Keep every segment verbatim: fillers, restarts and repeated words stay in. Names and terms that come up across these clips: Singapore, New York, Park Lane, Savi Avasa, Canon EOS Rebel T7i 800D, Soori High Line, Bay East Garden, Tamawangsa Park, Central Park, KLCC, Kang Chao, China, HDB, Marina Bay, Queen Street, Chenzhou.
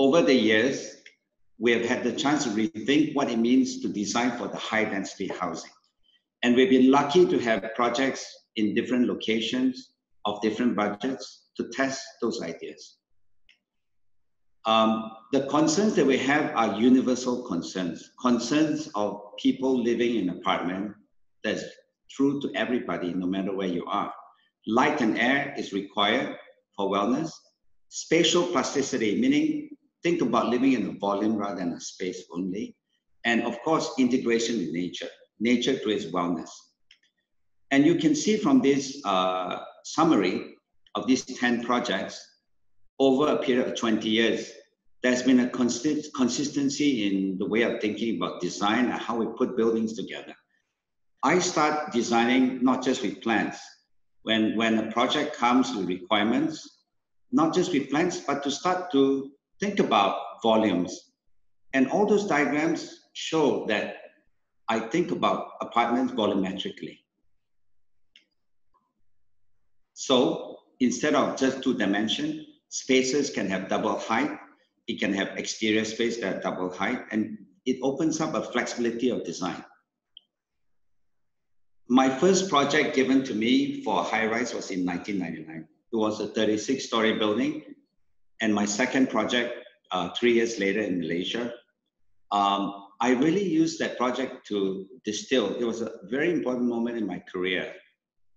over the years, we have had the chance to rethink what it means to design for the high density housing. And we've been lucky to have projects in different locations of different budgets to test those ideas. Um, the concerns that we have are universal concerns, concerns of people living in an apartment that's true to everybody, no matter where you are. Light and air is required for wellness. Spatial plasticity, meaning think about living in a volume rather than a space only. And of course, integration with nature, nature creates wellness. And you can see from this uh, summary of these ten projects, over a period of twenty years, there's been a constant consistency in the way of thinking about design and how we put buildings together. I start designing not just with plans. When, when a project comes with requirements, not just with plans, but to start to think about volumes. And all those diagrams show that I think about apartments volumetrically. So instead of just two dimension, spaces can have double height. It can have exterior space that are double height, and it opens up a flexibility of design. My first project given to me for high rise was in nineteen ninety-nine. It was a thirty-six story building. And my second project, uh, three years later in Malaysia, um, I really used that project to distill. It was a very important moment in my career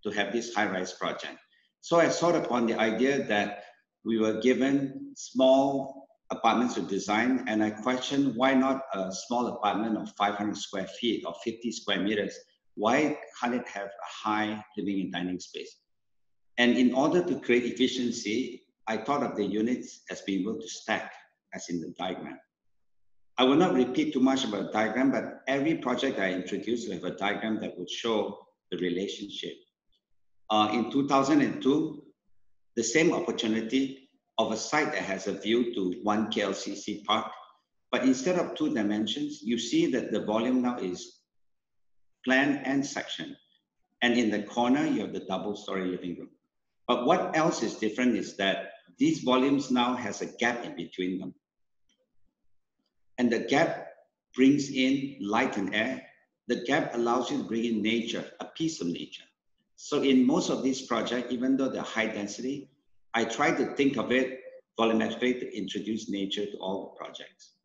to have this high rise project. So I sought upon the idea that we were given small apartments to design, and I questioned why not a small apartment of five hundred square feet or fifty square meters? Why can't it have a high living and dining space? And in order to create efficiency, I thought of the units as being able to stack, as in the diagram. I will not repeat too much about the diagram, but every project I introduced will have a diagram that would show the relationship. Uh, in two thousand two, the same opportunity of a site that has a view to one K L C C park, but instead of two dimensions, you see that the volume now is plan and section. And in the corner, you have the double story living room. But what else is different is that these volumes now has a gap in between them. And the gap brings in light and air. The gap allows you to bring in nature, a piece of nature. So in most of these projects, even though they're high density, I try to think of it volumetrically to introduce nature to all the projects.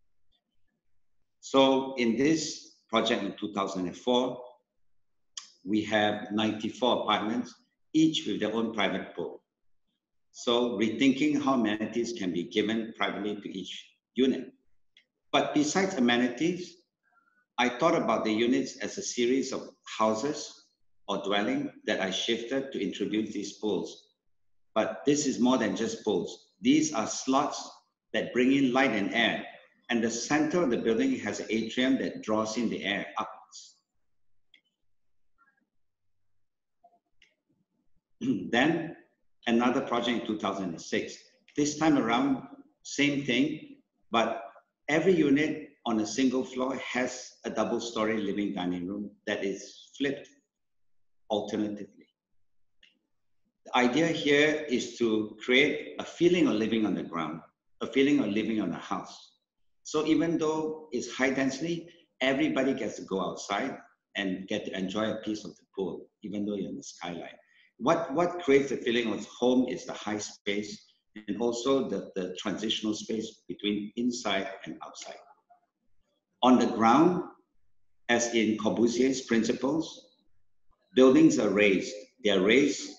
So in this project in two thousand four, we have ninety-four apartments, each with their own private pool. So rethinking how amenities can be given privately to each unit. But besides amenities, I thought about the units as a series of houses or dwelling that I shifted to introduce these pools. But this is more than just pools. These are slots that bring in light and air, and the center of the building has an atrium that draws in the air upwards. Then another project in two thousand six. This time around, same thing, but every unit on a single floor has a double story living dining room that is flipped alternatively. The idea here is to create a feeling of living on the ground, a feeling of living on a house. So even though it's high density, everybody gets to go outside and get to enjoy a piece of the pool, even though you're in the skyline. What, what creates the feeling of home is the high space and also the, the transitional space between inside and outside. On the ground, as in Corbusier's principles, buildings are raised. They are raised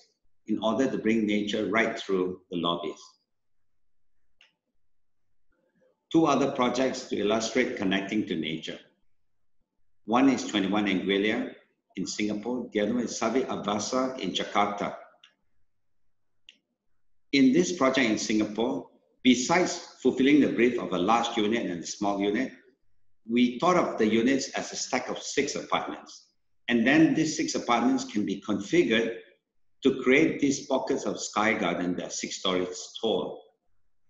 in order to bring nature right through the lobbies. Two other projects to illustrate connecting to nature. One is twenty-one Anguilla in Singapore. The other one is Savi Avasa in Jakarta. In this project in Singapore, besides fulfilling the brief of a large unit and a small unit, we thought of the units as a stack of six apartments. And then these six apartments can be configured to create these pockets of sky garden that are six stories tall.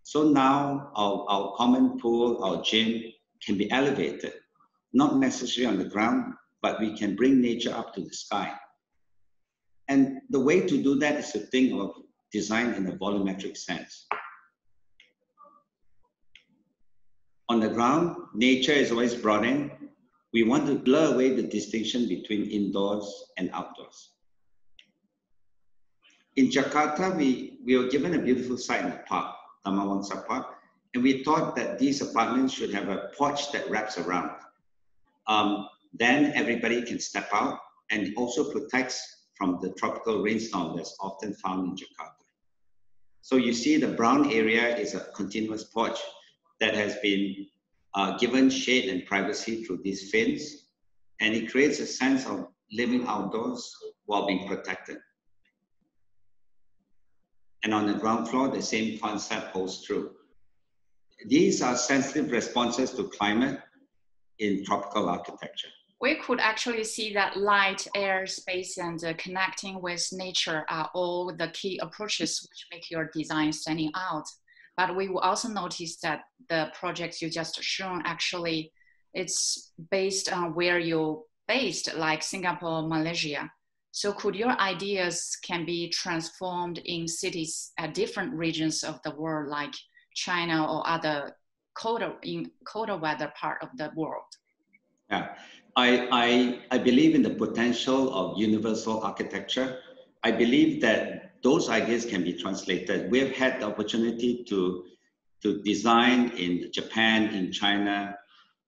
So now our, our common pool, our gym can be elevated, not necessarily on the ground, but we can bring nature up to the sky. And the way to do that is to think of design in a volumetric sense. on the ground, nature is always brought in. We want to blur away the distinction between indoors and outdoors. In Jakarta, we, we were given a beautiful site in the park, Tamawangsa Park, and we thought that these apartments should have a porch that wraps around. Um, then everybody can step out, and it also protects from the tropical rainstorm that's often found in Jakarta. So you see the brown area is a continuous porch that has been uh, given shade and privacy through these fins, and it creates a sense of living outdoors while being protected. And on the ground floor, the same concept holds true. These are sensitive responses to climate in tropical architecture. We could actually see that light, air, space, and uh, connecting with nature are all the key approaches which make your design standing out. But we will also notice that the projects you just shown, actually, it's based on where you're based, like Singapore, Malaysia. So could your ideas can be transformed in cities at different regions of the world, like China or other colder, in colder weather part of the world? Yeah, I, I, I believe in the potential of universal architecture. I believe that those ideas can be translated. We have had the opportunity to, to design in Japan, in China,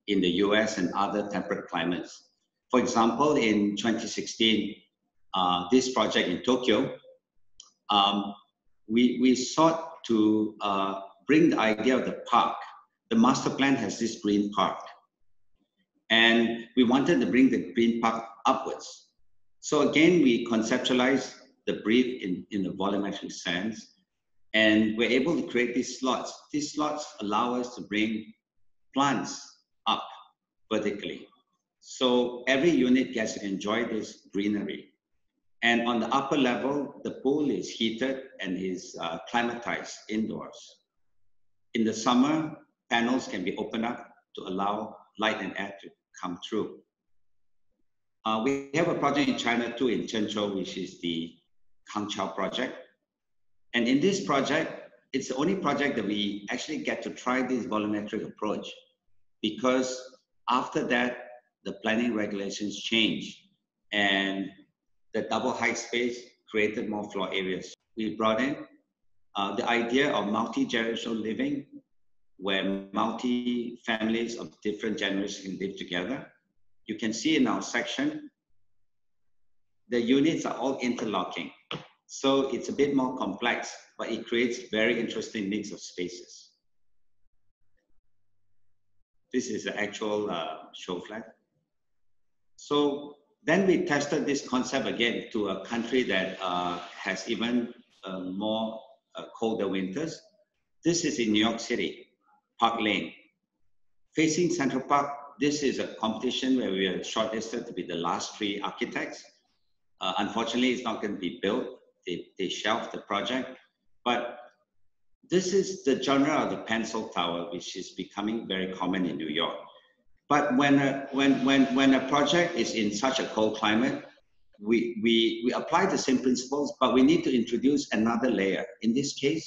in the U S, and other temperate climates. For example, in twenty sixteen, Uh, this project in Tokyo, um, we, we sought to uh, bring the idea of the park. The master plan has this green park, and we wanted to bring the green park upwards. So again, we conceptualized the breathe in, in a volumetric sense, and we're able to create these slots. These slots allow us to bring plants up vertically. So every unit gets to enjoy this greenery. And on the upper level, the pool is heated and is uh, climatized indoors. In the summer, panels can be opened up to allow light and air to come through. Uh, we have a project in China too, in Chenzhou, which is the Kang Chao project. And in this project, it's the only project that we actually get to try this volumetric approach, because after that, the planning regulations change, and the double height space created more floor areas. We brought in uh, the idea of multi-generational living, where multi-families of different generations can live together. You can see in our section, the units are all interlocking. So it's a bit more complex, but it creates very interesting mix of spaces. This is the actual uh, show flat. So, then we tested this concept again to a country that uh, has even uh, more uh, colder winters. This is in New York City, Park Lane. Facing Central Park, this is a competition where we are shortlisted to be the last three architects. Uh, unfortunately, it's not going to be built. They, they shelved the project. But this is the genre of the pencil tower, which is becoming very common in New York. But when a, when, when, when a project is in such a cold climate, we, we, we apply the same principles, but we need to introduce another layer. In this case,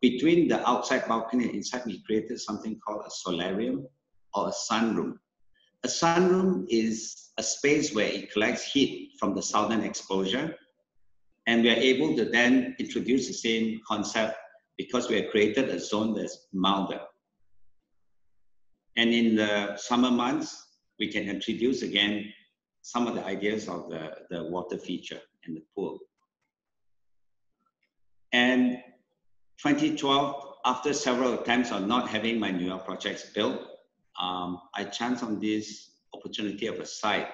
between the outside balcony and inside, we created something called a solarium or a sunroom. A sunroom is a space where it collects heat from the southern exposure, and we are able to then introduce the same concept because we have created a zone that's milder. And in the summer months, we can introduce again some of the ideas of the, the water feature and the pool. And twenty twelve, after several attempts on not having my New York projects built, um, I chanced on this opportunity of a site.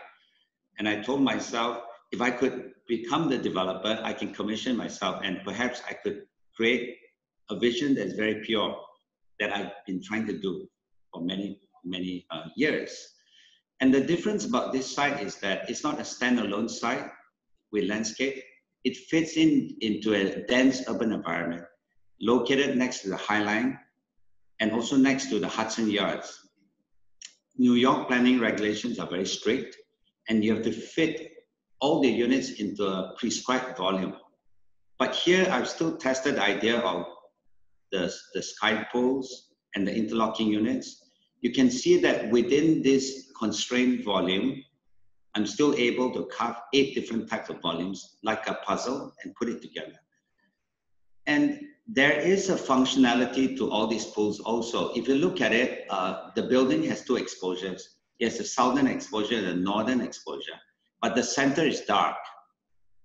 And I told myself, if I could become the developer, I can commission myself, and perhaps I could create a vision that's very pure that I've been trying to do for many, many uh, years. And the difference about this site is that it's not a standalone site with landscape. It fits in into a dense urban environment, located next to the High Line and also next to the Hudson Yards. New York planning regulations are very strict, and you have to fit all the units into a prescribed volume. But here, I've still tested the idea of the, the sky poles and the interlocking units, you can see that within this constrained volume, I'm still able to carve eight different types of volumes like a puzzle and put it together. And there is a functionality to all these pools also. If you look at it, uh, the building has two exposures. It has the southern exposure and the northern exposure, but the center is dark.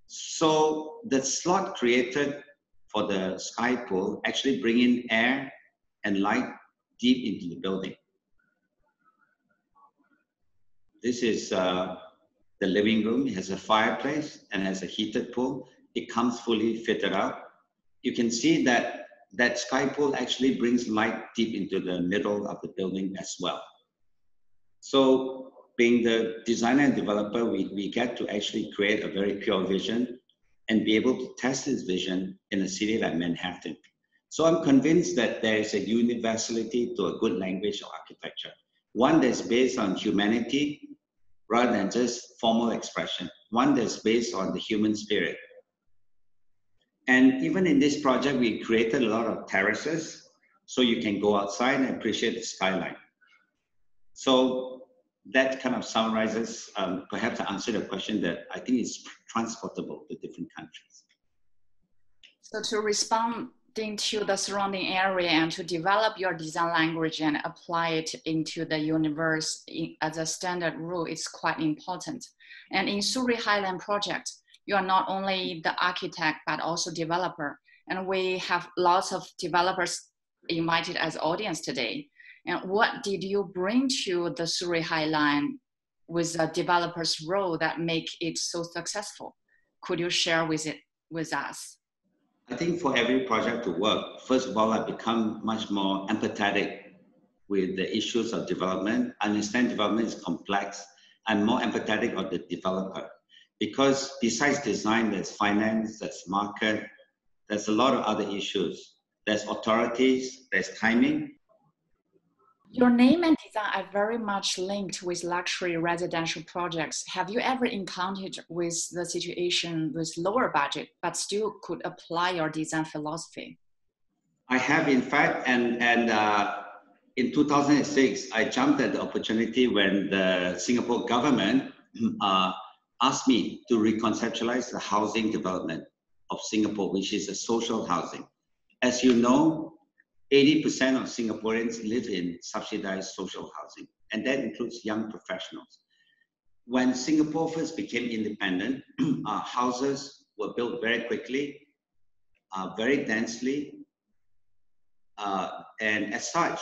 So the slot created for the sky pool actually bring in air and light deep into the building. This is uh, the living room. It has a fireplace and has a heated pool. It comes fully fitted up. You can see that that sky pool actually brings light deep into the middle of the building as well. So being the designer and developer, we, we get to actually create a very pure vision and be able to test this vision in a city like Manhattan. So I'm convinced that there is a universality to a good language of architecture, one that's based on humanity rather than just formal expression, one that's based on the human spirit. And even in this project, we created a lot of terraces, so you can go outside and appreciate the skyline. So that kind of summarizes, um, perhaps I answered a question that I think is transportable to different countries. So to respond into the surrounding area and to develop your design language and apply it into the universe in, as a standard rule is quite important. And in Soori High Line project, you are not only the architect, but also developer. And we have lots of developers invited as audience today. And what did you bring to the Soori High Line with the developer's role that make it so successful? Could you share with, it, with us? I think for every project to work, first of all, I become much more empathetic with the issues of development. I understand development is complex. I'm more empathetic of the developer. Because besides design, there's finance, there's market, there's a lot of other issues. There's authorities, there's timing. Your name and design are very much linked with luxury residential projects. Have you ever encountered with the situation with lower budget, but still could apply your design philosophy? I have, in fact, and, and uh, in two thousand six, I jumped at the opportunity when the Singapore government uh, asked me to reconceptualize the housing development of Singapore, which is a social housing. As you know, eighty percent of Singaporeans live in subsidized social housing, and that includes young professionals. When Singapore first became independent, uh, houses were built very quickly, uh, very densely, uh, and as such,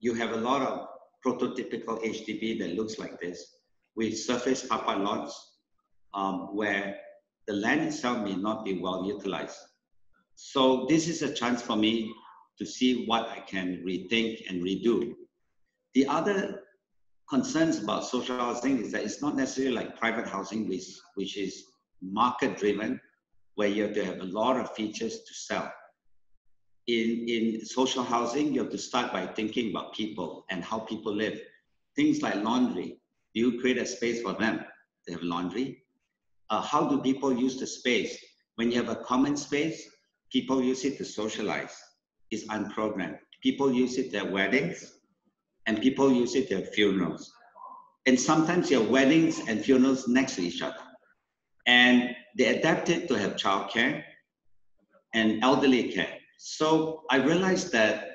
you have a lot of prototypical H D B that looks like this, with surface car park lots um, where the land itself may not be well utilized. So this is a chance for me to see what I can rethink and redo. The other concerns about social housing is that it's not necessarily like private housing, which, which is market driven, where you have to have a lot of features to sell. In, in social housing, you have to start by thinking about people and how people live. Things like laundry. Do you create a space for them? They have laundry. Uh, how do people use the space? When you have a common space, people use it to socialize. It's unprogrammed. People use it at weddings, and people use it at funerals. And sometimes you have weddings and funerals next to each other. And they adapt it to have childcare and elderly care. So I realized that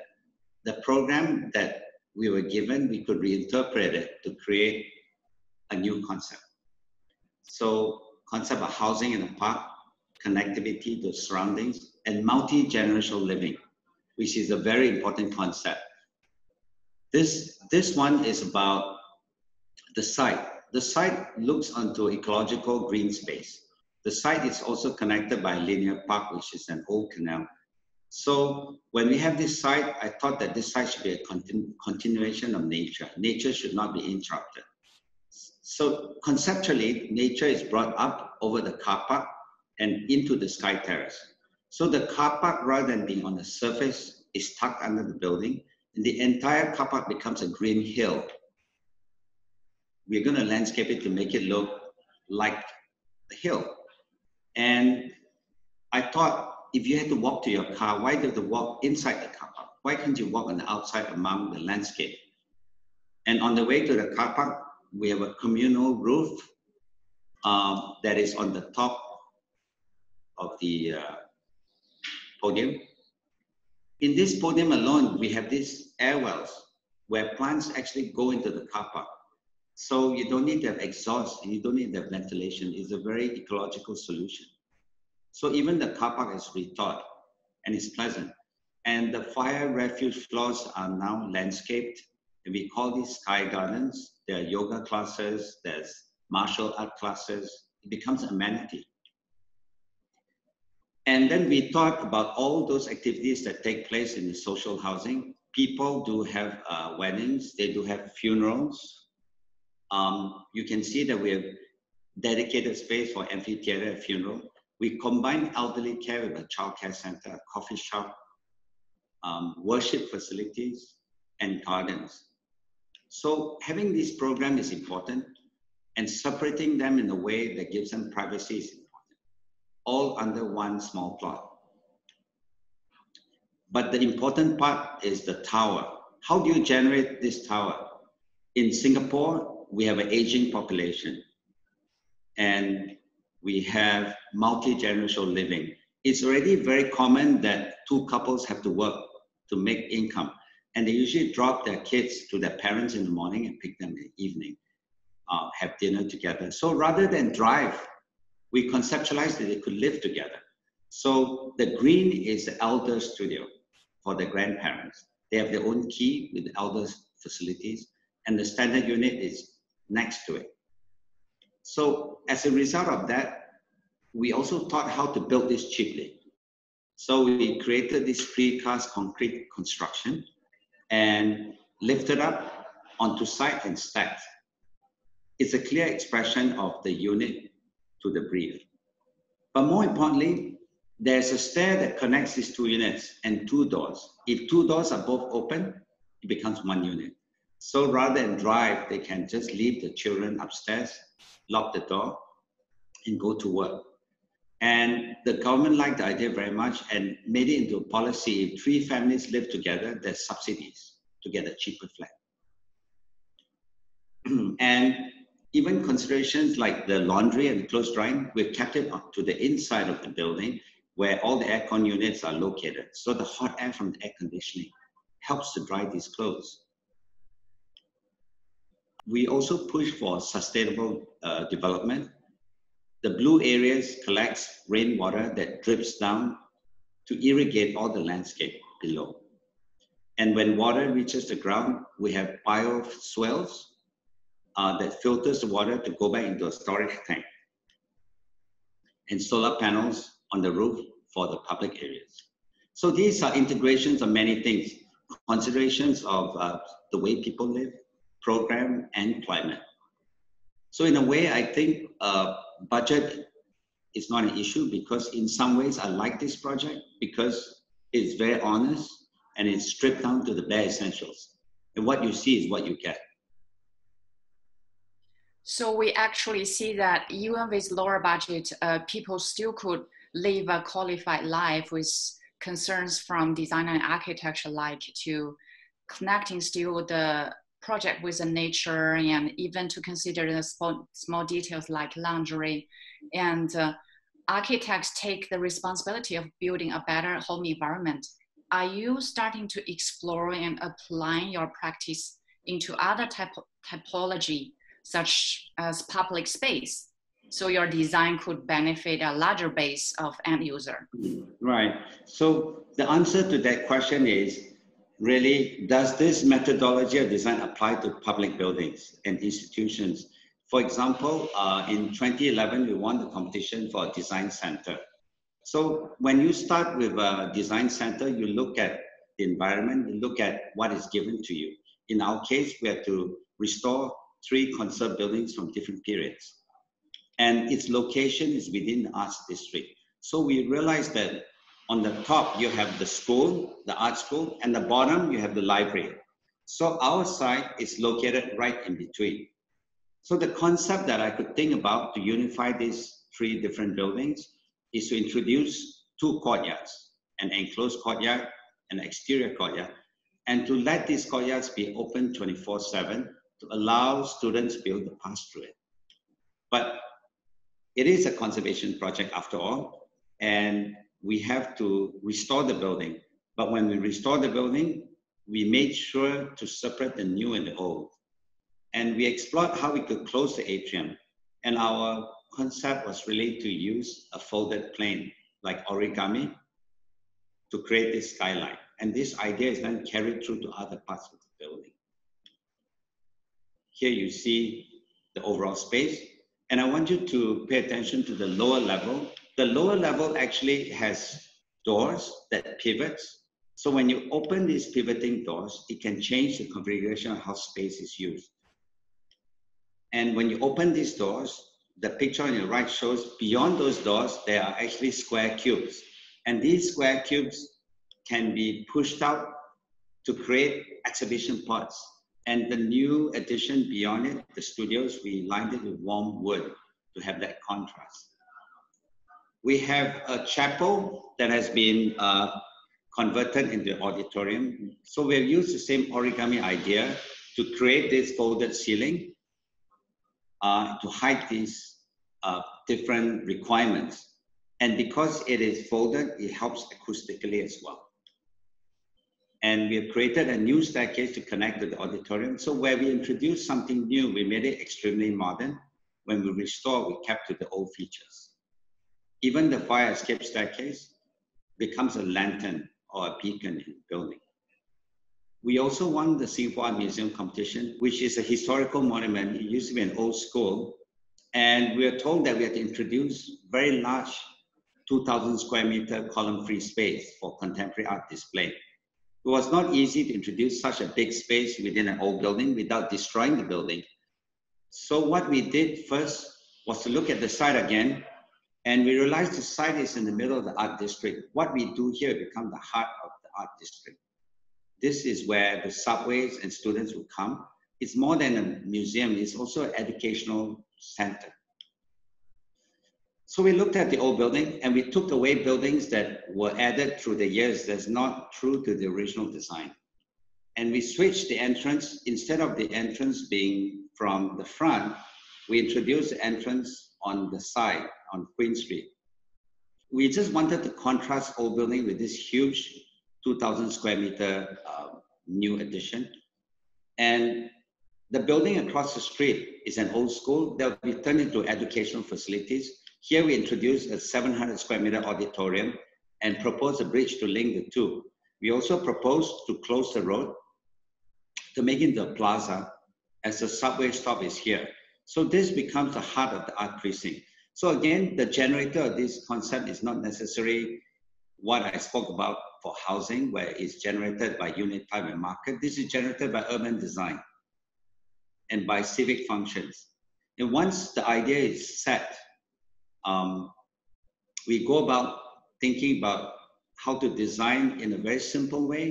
the program that we were given, we could reinterpret it to create a new concept. So concept of housing in a park, connectivity to surroundings, and multi-generational living, which is a very important concept. This, this one is about the site. The site looks onto ecological green space. The site is also connected by a linear park, which is an old canal. So when we have this site, I thought that this site should be a continu continuation of nature. Nature should not be interrupted. So conceptually, nature is brought up over the car park and into the sky terrace. So the car park, rather than being on the surface, is tucked under the building, and the entire car park becomes a green hill. We're going to landscape it to make it look like a hill. And I thought, if you had to walk to your car, why do you have to walk inside the car park? Why can't you walk on the outside among the landscape? And on the way to the car park, we have a communal roof uh, that is on the top of the uh, podium. In this podium alone, we have these air wells where plants actually go into the car park. So you don't need to have exhaust and you don't need to have ventilation. It's a very ecological solution. So even the car park is rethought and it's pleasant. And the fire refuge floors are now landscaped. And we call these sky gardens. There are yoga classes, there's martial art classes. It becomes amenity. And then we thought about all those activities that take place in the social housing. People do have uh, weddings, they do have funerals. Um, you can see that we have dedicated space for amphitheater and funeral. We combine elderly care with a childcare center, a coffee shop, um, worship facilities, and gardens. So having this program is important, and separating them in a way that gives them privacy is important, all under one small plot. But the important part is the tower. How do you generate this tower? In Singapore, we have an aging population and we have multi-generational living. It's already very common that two couples have to work to make income. And they usually drop their kids to their parents in the morning and pick them in the evening, uh, have dinner together. So rather than drive, we conceptualized that they could live together. So the green is the elder studio for the grandparents. They have their own key with the elders facilities, and the standard unit is next to it. So as a result of that, we also taught how to build this cheaply. So we created this precast concrete construction and lifted up onto site and stacked. It's a clear expression of the unit to the brief. But more importantly, there's a stair that connects these two units and two doors. If two doors are both open, it becomes one unit. So rather than drive, they can just leave the children upstairs, lock the door, and go to work. And the government liked the idea very much and made it into a policy. If three families live together, there's subsidies to get a cheaper flat. And even considerations like the laundry and the clothes drying, we've kept it up to the inside of the building where all the aircon units are located. So the hot air from the air conditioning helps to dry these clothes. We also push for sustainable uh, development. The blue areas collects rainwater that drips down to irrigate all the landscape below. And when water reaches the ground, we have bioswales uh, that filters the water to go back into a storage tank, and solar panels on the roof for the public areas. So these are integrations of many things, considerations of uh, the way people live, program, and climate. So in a way, I think uh, budget is not an issue, because in some ways I like this project because it's very honest and it's stripped down to the bare essentials. And what you see is what you get. So we actually see that even with lower budget, uh, people still could live a qualified life with concerns from design and architecture, like to connecting still the project with the nature, and even to consider the small, small details like laundry. And uh, architects take the responsibility of building a better home environment. Are you starting to explore and applying your practice into other type typology, such as public space, so your design could benefit a larger base of end user? Right. So the answer to that question is, really, does this methodology of design apply to public buildings and institutions? For example, uh, in twenty eleven, we won the competition for a design center. So when you start with a design center, you look at the environment, you look at what is given to you. In our case, we had to restore three conserved buildings from different periods. And its location is within the arts district. So we realized that on the top, you have the school, the art school, and the bottom, you have the library. So our site is located right in between. So the concept that I could think about to unify these three different buildings is to introduce two courtyards, an enclosed courtyard and an exterior courtyard, and to let these courtyards be open twenty-four seven to allow students to be able to pass through it. But it is a conservation project after all, and we have to restore the building. But when we restore the building, we made sure to separate the new and the old. And we explored how we could close the atrium. And our concept was really to use a folded plane, like origami, to create this skyline. And this idea is then carried through to other parts of the building. Here you see the overall space. And I want you to pay attention to the lower level. The lower level actually has doors that pivots. So when you open these pivoting doors, it can change the configuration of how space is used. And when you open these doors, the picture on your right shows beyond those doors, there are actually square cubes. And these square cubes can be pushed out to create exhibition pods. And the new addition beyond it, the studios, we lined it with warm wood to have that contrast. We have a chapel that has been uh, converted into auditorium. So we've used the same origami idea to create this folded ceiling uh, to hide these uh, different requirements. And because it is folded, it helps acoustically as well. And we have created a new staircase to connect to the auditorium. So where we introduced something new, we made it extremely modern. When we restore, we kept to the old features. Even the fire escape staircase becomes a lantern or a beacon in the building. We also won the Singapore Art Museum competition, which is a historical monument. It used to be an old school. And we were told that we had to introduce very large two thousand square meter column-free space for contemporary art display. It was not easy to introduce such a big space within an old building without destroying the building. So what we did first was to look at the site again, and we realized the site is in the middle of the art district. What we do here becomes the heart of the art district. This is where the subways and students will come. It's more than a museum, it's also an educational center. So we looked at the old building and we took away buildings that were added through the years that's not true to the original design. And we switched the entrance. Instead of the entrance being from the front, we introduced the entrance on the side, on Queen Street. We just wanted to contrast old building with this huge two thousand square meter uh, new addition. And the building across the street is an old school that we turned into educational facilities. Here we introduced a seven hundred square meter auditorium and proposed a bridge to link the two. We also proposed to close the road to make it the plaza as the subway stop is here. So this becomes the heart of the art precinct. So again, the generator of this concept is not necessarily what I spoke about for housing, where it's generated by unit time and market. This is generated by urban design and by civic functions. And once the idea is set, Um, we go about thinking about how to design in a very simple way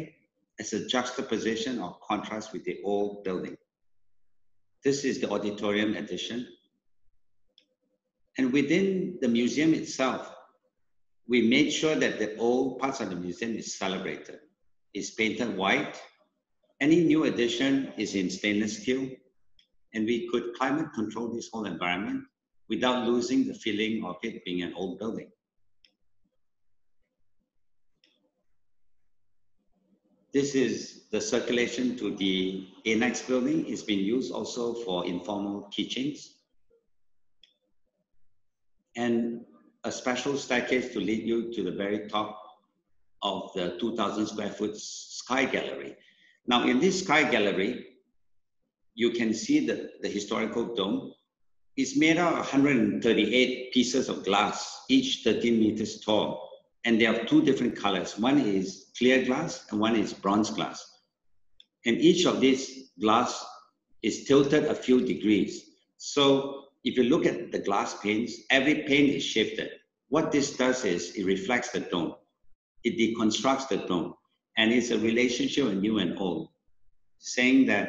as a juxtaposition or contrast with the old building. This is the auditorium addition. And within the museum itself, we made sure that the old parts of the museum is celebrated. It's painted white. Any new addition is in stainless steel. And we could climate control this whole environment without losing the feeling of it being an old building. This is the circulation to the annex building. It's been used also for informal teachings. And a special staircase to lead you to the very top of the two thousand square foot sky gallery. Now in this sky gallery, you can see the, the historical dome. It's made out of one hundred thirty-eight pieces of glass, each thirteen meters tall. And they have two different colors. One is clear glass and one is bronze glass. And each of these glass is tilted a few degrees. So if you look at the glass panes, every pane is shifted. What this does is it reflects the dome. It deconstructs the dome. And it's a relationship of new and old, saying that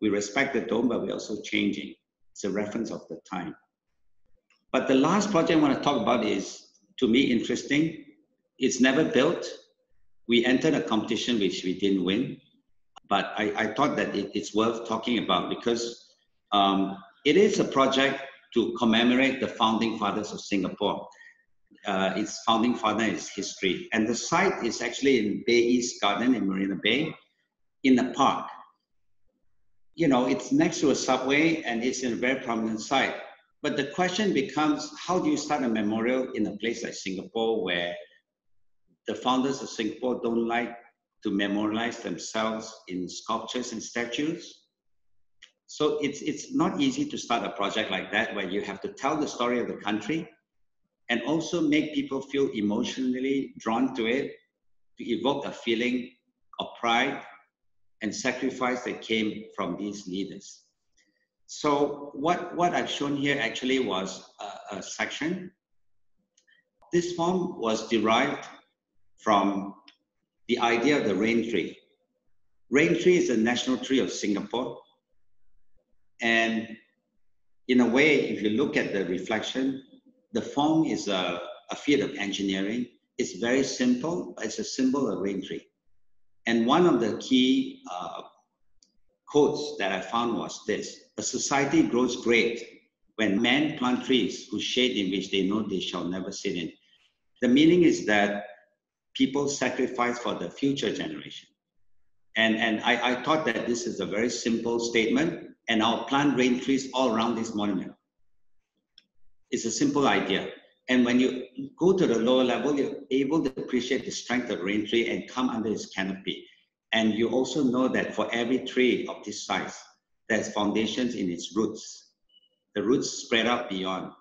we respect the dome, but we're also changing. It's a reference of the time. But the last project I want to talk about is, to me, interesting. It's never built. We entered a competition which we didn't win. but I, I thought that it, it's worth talking about because um, it is a project to commemorate the founding fathers of Singapore. Uh, its founding father is history. And the site is actually in Bay East Garden in Marina Bay, in the park. You know, it's next to a subway and it's in a very prominent site. But the question becomes, how do you start a memorial in a place like Singapore where the founders of Singapore don't like to memorialize themselves in sculptures and statues? So it's, it's not easy to start a project like that where you have to tell the story of the country and also make people feel emotionally drawn to it, to evoke a feeling of pride and sacrifice that came from these leaders. So what, what I've shown here actually was a, a section. This form was derived from the idea of the rain tree. Rain tree is a national tree of Singapore. And in a way, if you look at the reflection, the form is a, a field of engineering. It's very simple, but it's a symbol of rain tree. And one of the key uh, quotes that I found was this: a society grows great when men plant trees whose shade in which they know they shall never sit in. The meaning is that people sacrifice for the future generation. And, and I, I thought that this is a very simple statement, and I'll plant rain trees all around this monument. It's a simple idea. And when you go to the lower level, you're able to appreciate the strength of the rain tree and come under its canopy. And you also know that for every tree of this size, there's foundations in its roots. The roots spread out beyond.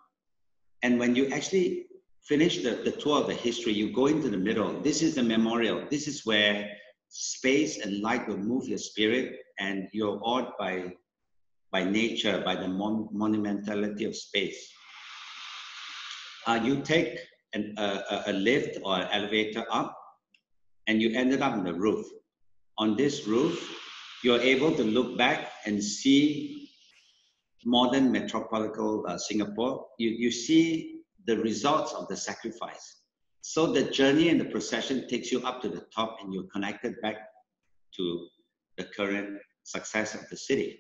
And when you actually finish the, the tour of the history, you go into the middle. This is the memorial. This is where space and light will move your spirit, and you're awed by, by nature, by the mon monumentality of space. Uh, you take an, uh, a lift or an elevator up, and you ended up on the roof. On this roof, you're able to look back and see modern metropolitan uh, Singapore. You, you see the results of the sacrifice. So the journey and the procession takes you up to the top, and you're connected back to the current success of the city.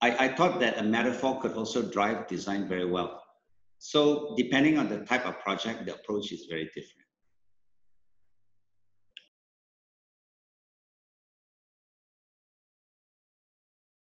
I, I thought that a metaphor could also drive design very well. So depending on the type of project, the approach is very different.